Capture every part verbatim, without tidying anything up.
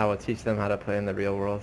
I will teach them how to play in the real world.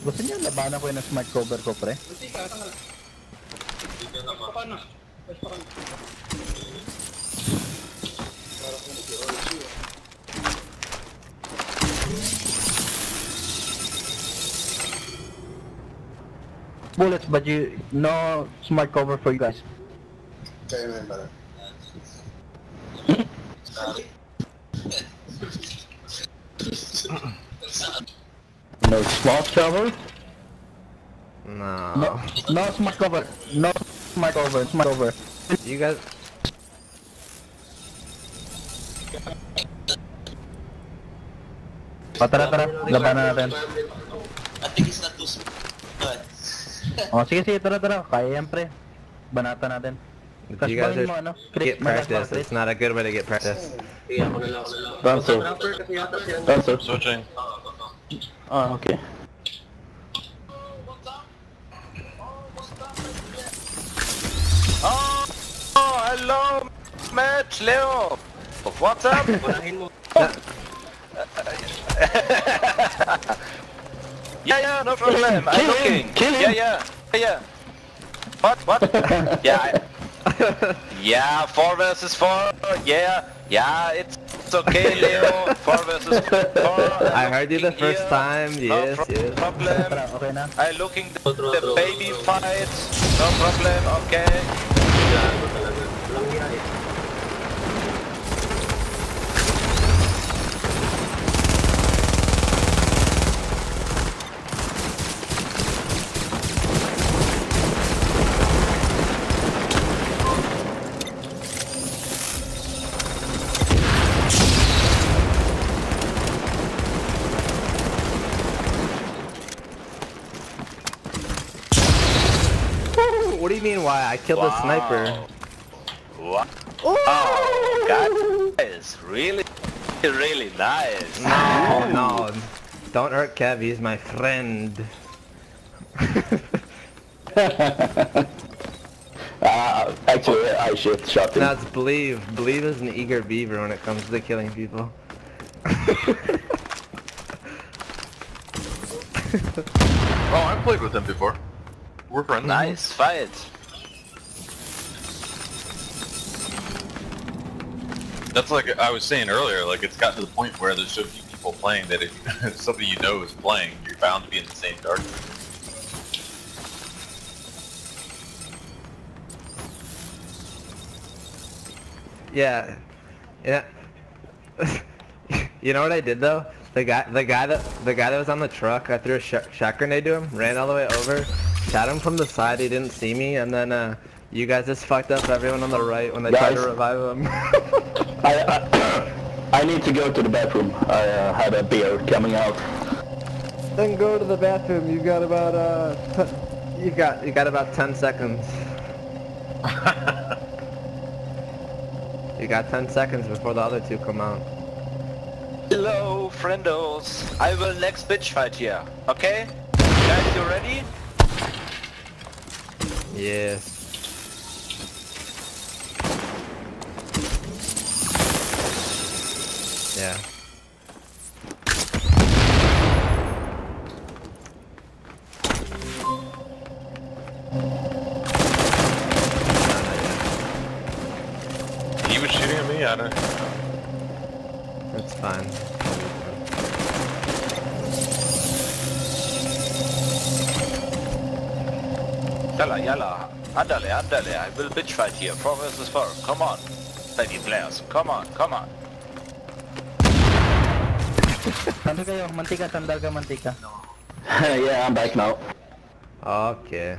Gusto niya laban ako na smart cover ko pre. Bullets, but you no smart cover for you guys. Okay, remember. No smart cover? No. No, no smart cover. No smart cover. Smart cover. You guys. Patara tara, labanan natin. I think it's not too smart. Oh, sige sige, tara tara. Kaya yan pre. Banatan natin. You guys are, mo, ano? Get practice. It's not a good way to get practice. Dancer. Dancer. Switching. Oh, okay. Oh, oh, hello, Matt, Leo. What's up? Yeah, yeah, no problem. I'm looking. Kill him. Yeah, yeah, yeah. What? What? Yeah. I... Yeah, four versus four. Yeah, yeah. It's. It's okay, Leo. Four versus four. I heard you the first here. Time. Yes, no yes. Problem. I'm looking the, the baby fight. No problem. Okay. What do you mean why? I killed wow. a sniper. What? Oh, guys, really, really nice. No, no. Don't hurt Kev, he's my friend. uh, actually, I should shot him. That's Believe. Believe is an eager beaver when it comes to killing people. Oh, I've played with him before. We're friends. Nice fight. That's like I was saying earlier, like it's gotten to the point where there's so few people playing that if, if somebody you know is playing, you're bound to be in the same darkness. Yeah. Yeah. You know what I did though? The guy the guy that the guy that was on the truck, I threw a sh shot grenade to him, ran all the way over. Shot him from the side, he didn't see me, and then uh, you guys just fucked up everyone on the right when they guys, tried to revive him. I, I, I need to go to the bathroom. I uh, had a beer coming out. Then go to the bathroom. You got about uh, you got you got about ten seconds. You got ten seconds before the other two come out. Hello, friendos. I will next bitch fight here. Okay, you guys, you ready? Yes. Yeah. He was shooting at me, I don't know. That's fine. Yalla, yalla, andale, andale, I will bitch fight here, four versus four, come on, baby players, come on, come on. Mantika yo, mantika, tandal ka, mantika. Yeah, I'm back now. Okay.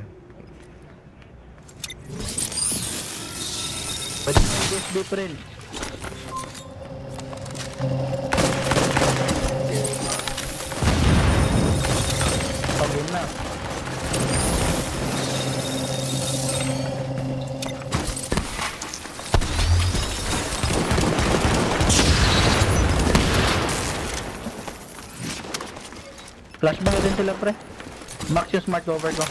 But this different. घूमना। Flash में दिन से लग रहा है। Marks smart over का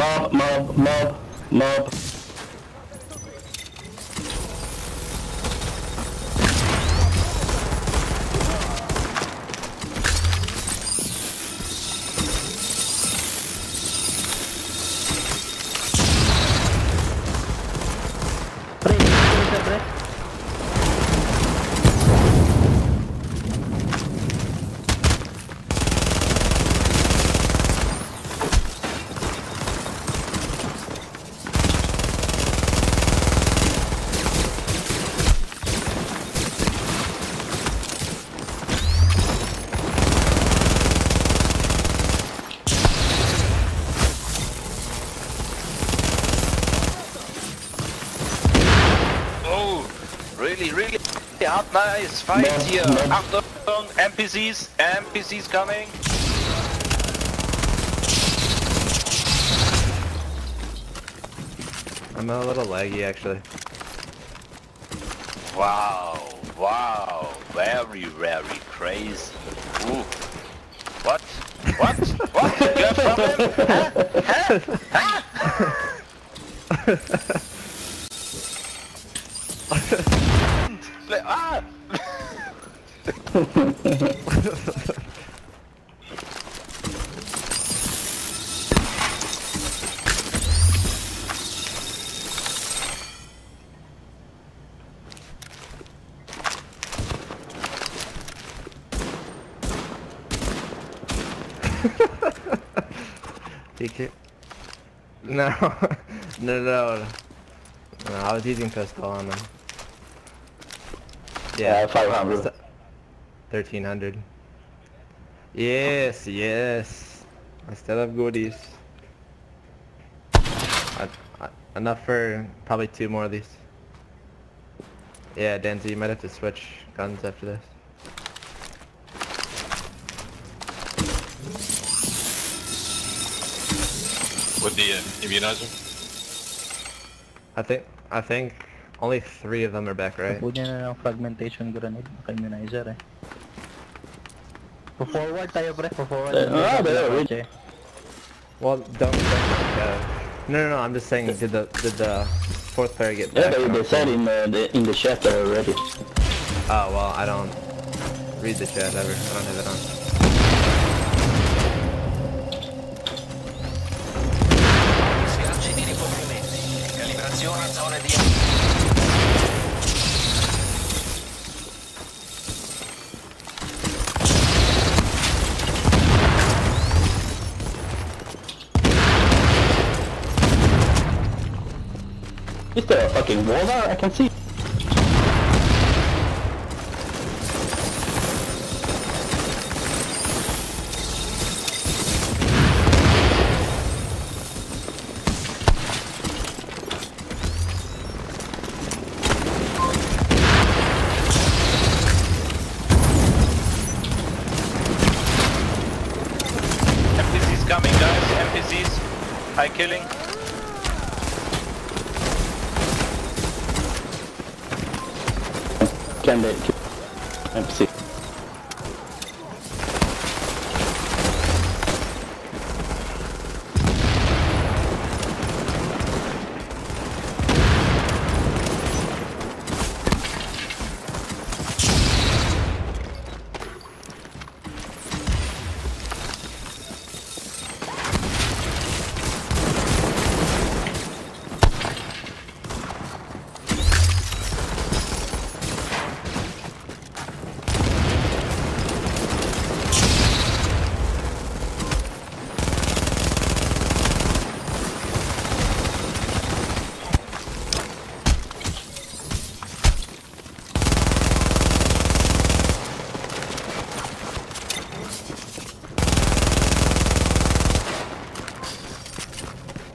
Mob, mob, mob, mob. Nice fight no, here. No. After N P Cs, N P Cs coming. I'm a little laggy actually. Wow, wow, very, very crazy. Ooh. What? What? What? You have problem? Huh? Huh? Huh? Ah! No, no, no, no, I was using pistol on them. Yeah, five hundred. thirteen hundred. Yes, yes. I still have goodies. I, I, enough for probably two more of these. Yeah, Danzy, you might have to switch guns after this. With the uh, immunizer? I think, I think. Only three of them are back, right? Put na ng fragmentation grenade, immunizer eh. For forward tayo pre, for forward. Ah, okay. Well, don't. don't uh, no, no, no. I'm just saying, did the did the fourth player get back? Yeah, they said in uh, the in the chat already. Oh well, I don't read the chat ever. I don't have it on. Scarci di rifornimenti, calibrazione zone di. Is there a fucking wall there? I can see. N P Cs coming, guys. N P Cs. High killing. Can they? Can I see?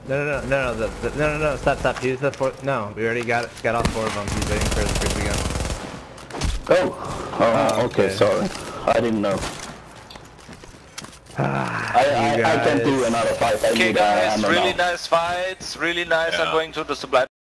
No, no, no, no, no, the, the, no, no, no, stop, stop. Use the four. No, we already got got all four of them. He's waiting for the creepy gun. Oh. Oh, oh okay. okay, sorry. I didn't know. I, I, I can do another fight. I okay, guys, really nice fights, really nice. Yeah. I'm going to the supply.